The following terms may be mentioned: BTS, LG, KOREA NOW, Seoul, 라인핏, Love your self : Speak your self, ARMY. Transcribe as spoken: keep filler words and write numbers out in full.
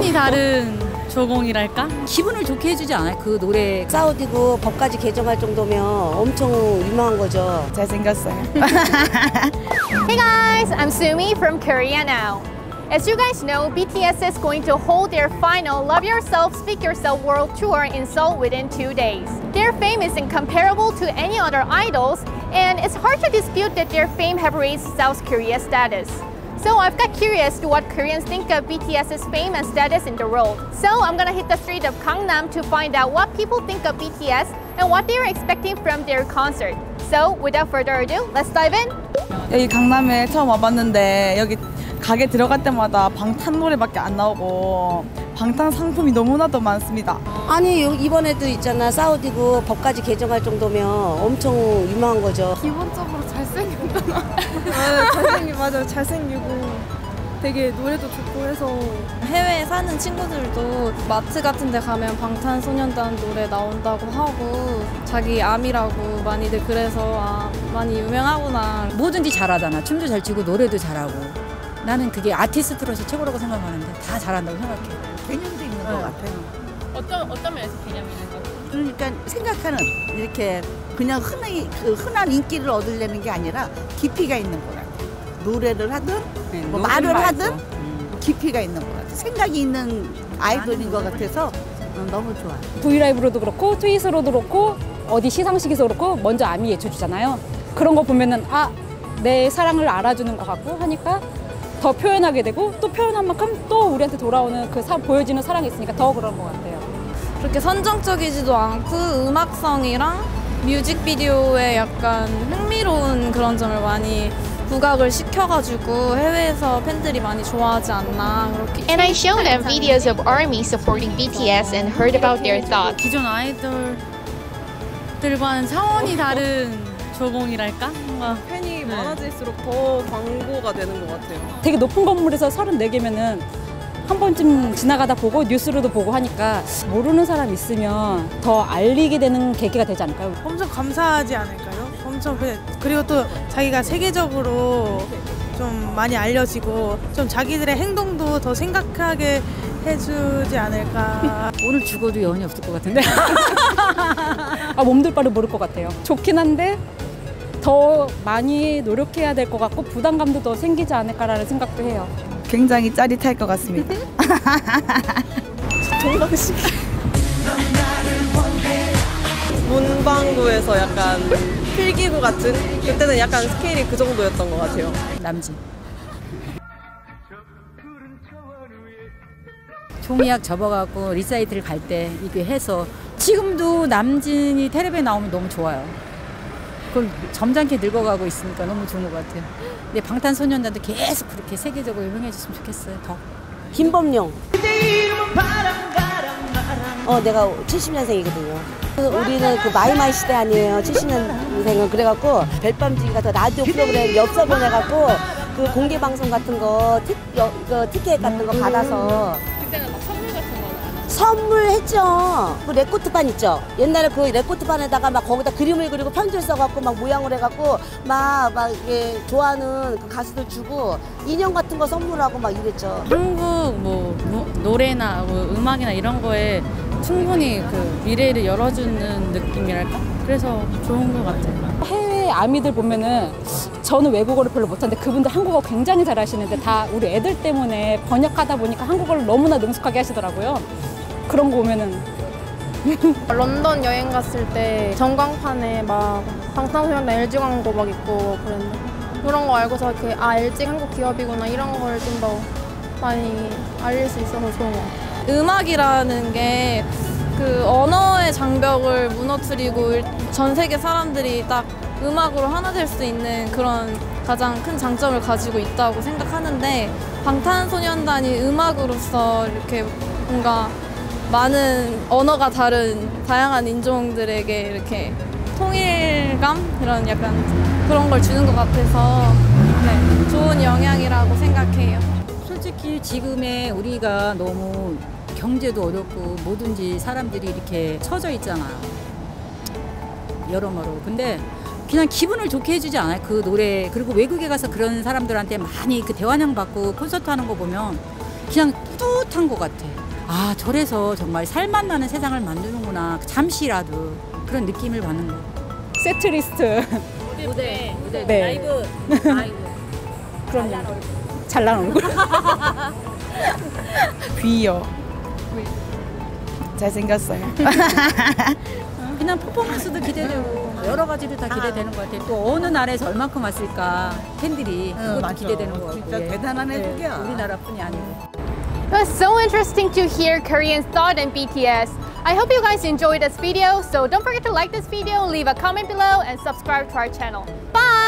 차원이 다른 조공이랄까? 기분을 좋게 해주지 않아요, 그 노래. 사우디고 법까지 개정할 정도면 엄청 유명한 거죠. 잘생겼어요. Hey guys, I'm Sumi from Korea Now. As you guys know, B T S is going to hold their final Love Yourself, Speak Yourself World Tour in Seoul within two days. Their fame is incomparable to any other idols, and it's hard to dispute that their fame have raised South Korea's status. So I've got curious to what Koreans think of B T S's fame and status in the world. So I'm gonna hit the street of Gangnam to find out what people think of B T S and what they are expecting from their concert. So without further ado, let's dive in! 여기 강남에 처음 와봤는데 여기 가게 들어갈 때마다 방탄 노래밖에 안 나오고 방탄 상품이 너무나도 많습니다. 아니 이번에도 있잖아, 사우디고 법까지 개정할 정도면 엄청 유명한 거죠. 기본적으로 잘생겼잖아. 맞아, 잘생기, 맞아, 잘생기고 되게 노래도 좋고 해서 해외에 사는 친구들도 마트 같은 데 가면 방탄소년단 노래 나온다고 하고 자기 아미라고 많이들 그래서 아, 많이 유명하구나. 뭐든지 잘하잖아. 춤도 잘 추고 노래도 잘하고. 나는 그게 아티스트로서 최고라고 생각하는데 다 잘한다고 생각해. 개념도 있는 것 같아요. 어떤, 어떤 면에서 개념이 있는 거? 그러니까 생각하는 이렇게 그냥 흔히, 흔한 인기를 얻으려는 게 아니라 깊이가 있는 것 같아요. 노래를 하든 네, 뭐 말을 하든 음. 깊이가 있는 것 같아요. 생각이 있는 아이돌인 것 같아서 너무 좋아요. 브이라이브로도 그렇고 트윗으로도 그렇고 어디 시상식에서 그렇고 먼저 아미 외쳐주잖아요. 그런 거 보면은 아, 내 사랑을 알아주는 것 같고 하니까 더 표현하게 되고 또 표현한 만큼 또 우리한테 돌아오는 그 사, 보여지는 사랑이 있으니까 더 그런 것 같아요. 그렇게 선정적이지도 않고 음악성이랑 뮤직비디오에 약간 흥미로운 그런 점을 많이 부각을 시켜가지고 해외에서 팬들이 많이 좋아하지 않나 그렇게. And I showed them videos of ARMY supporting B T S and heard about their thoughts. 기존 아이돌들과는 차원이 다른 조공이랄까? 뭔가 팬이 많아질수록 더 광고가 되는 것 같아요. 되게 높은 건물에서 서른네 개면은 한 번쯤 지나가다 보고 뉴스로도 보고 하니까 모르는 사람 있으면 더 알리게 되는 계기가 되지 않을까요? 엄청 감사하지 않을까요? 엄청 그래. 그리고 또 자기가 세계적으로 좀 많이 알려지고 좀 자기들의 행동도 더 생각하게 해주지 않을까. 오늘 죽어도 여운이 없을 것 같은데. 아, 몸둘 바를 모를 것 같아요. 좋긴 한데 더 많이 노력해야 될 것 같고 부담감도 더 생기지 않을까라는 생각도 해요. 굉장히 짜릿할 것 같습니다. 동방식 문방구에서 약간 필기구 같은? 그때는 약간 스케일이 그 정도였던 것 같아요. 남진 종이학 접어갖고 리사이틀 갈 때 이게 해서 지금도 남진이 텔레비에 나오면 너무 좋아요. 그걸 점잖게 늙어가고 있으니까 너무 좋은 것 같아요. 근데 방탄소년단도 계속 그렇게 세계적으로 유명해졌으면 좋겠어요. 더 김범용. 어, 내가 칠십 년생이거든요. 우리는 그 마이마이 시대 아니에요. 칠십 년생은 그래갖고 별밤지기가 더 라디오 프로그램 엽서 보내갖고 그 공개 방송 같은 거 티, 여, 그 티켓 같은 거 받아서. 그때는 막 선물 같은 거. 선물했죠. 그 레코트판 있죠. 옛날에 그 레코트판에다가 막 거기다 그림을 그리고 편지를 써갖고 막 모양을 해갖고 막 막 이게 좋아하는 그 가수들 주고 인형 같은 거 선물하고 막 이랬죠. 한국 뭐, 뭐 노래나 뭐 음악이나 이런 거에 충분히 그 미래를 열어주는 느낌이랄까? 그래서 좋은 것 같아요. 해외 아미들 보면은 저는 외국어를 별로 못하는데 그분들 한국어 굉장히 잘하시는데 다 우리 애들 때문에 번역하다 보니까 한국어를 너무나 능숙하게 하시더라고요. 그런 거 보면은 런던 여행 갔을 때 전광판에 막 방탄소년단 엘지 광고 막 있고 그랬는데 그런 거 알고서 이렇게 아 엘지 한국 기업이구나 이런 걸 좀 더 많이 알릴 수 있어서 좋은 것 같아요. 음악이라는 게 그 언어의 장벽을 무너뜨리고 전 세계 사람들이 딱 음악으로 하나 될 수 있는 그런 가장 큰 장점을 가지고 있다고 생각하는데 방탄소년단이 음악으로서 이렇게 뭔가 많은 언어가 다른 다양한 인종들에게 이렇게 통일감? 그런 약간 그런 걸 주는 것 같아서 네, 좋은 영향이라고 생각해요. 솔직히 지금의 우리가 너무 경제도 어렵고 뭐든지 사람들이 이렇게 처져 있잖아요. 여러모로. 근데 그냥 기분을 좋게 해주지 않아요, 그 노래. 그리고 외국에 가서 그런 사람들한테 많이 그 대환영 받고 콘서트 하는 거 보면 그냥 뚜한 것 같아. 아, 저래서 정말 살맛 나는 세상을 만드는구나. 잠시라도 그런 느낌을 받는 거. 세트리스트. 무대, 무대, 무대. 네. 라이브, 라이브. 그럼요. 잘난 얼굴. 귀여. 잘생겼어요. 그냥 퍼포먼스도 기대되고 여러 가지로 다 기대되는 것 같아요. 또 어느 나라에서 얼만큼 왔을까 팬들이 그것도 응, 기대되는 것 같고. 진짜 대단한 애들이야. 우리나라뿐이 아니고. It was so interesting to hear Koreans' thought in B T S. I hope you guys enjoyed this video. So don't forget to like this video, leave a comment below, and subscribe to our channel. Bye!